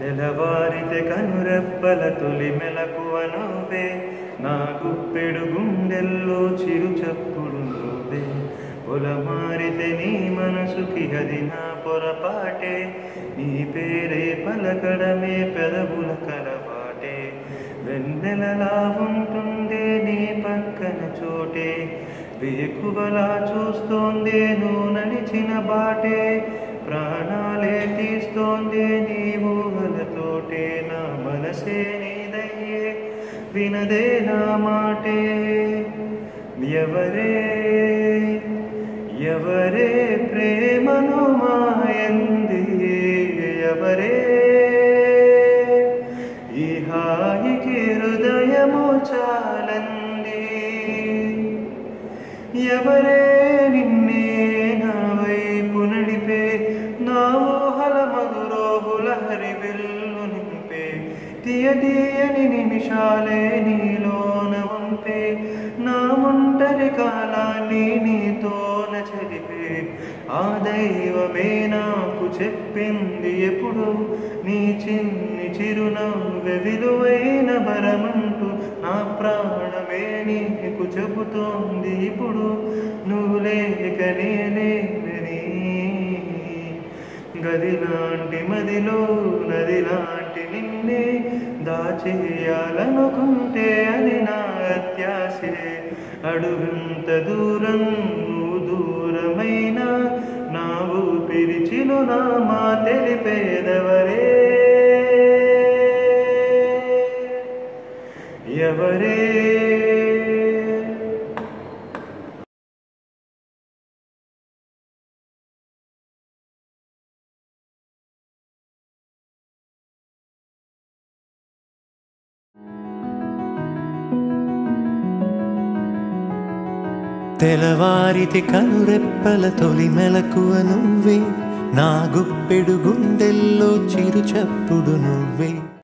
తెలవారితే కనురెప్పల తొలి మెలకువ నువ్వే, నా గుప్పెడు గుండెల్లో చిరు చప్పుడు నువ్వే. పొలమారితే నీ మనసుకి అది నా పొరపాటే, నీ పేరే పలకడమే పెదవుల కలవాటే. వెన్నెలలా ఉంటుందే నీ పక్కన చోటే, వేకువలా చూస్తోందే నువ్వు నడిచిన బాటే. ప్రాణాలే తీస్తోందే నీ ఊహలతోటే, నా మనసే నీదయ్యే వినదే నా మాటే. ఎవరే ఎవరే ప్రేమను మాయంది, ఎవరే ఈ హాయికి హృదయము చాలంది. ఎవరే నిన్నే నా వైపు నడిపే, నా ఊహల మధురోహుల హరివిల్లు నింపే. తీయ తీయని నిమిషాలే నీలోన వంపే, నా ముంటరి కాలాన్ని నీతోన చదివే. ఆ దైవమే నాకు చెప్పింది ఎప్పుడు, నీ చిన్ని చిరునవ్వె విలువైన వరమంటూ. నా ప్రాణమే నీకు చెబుతోంది ఇప్పుడు, నువ్వు లేక నేనేనని. గదిలాంటి మదిలో నదిలాంటి నిన్నే దాచేయాలనుకుంటే అది నా అత్యాశే. అడుగంత దూరం నువ్వు దూరమైన, నా ఊపిరి చిరునామా తెలిపేదెవరే. ఎవరే. తెలవారితే కనురెప్పల తొలి మెలకువ నువ్వే, నా గుప్పెడు గుండెల్లో చిరుచప్పుడు నువ్వే.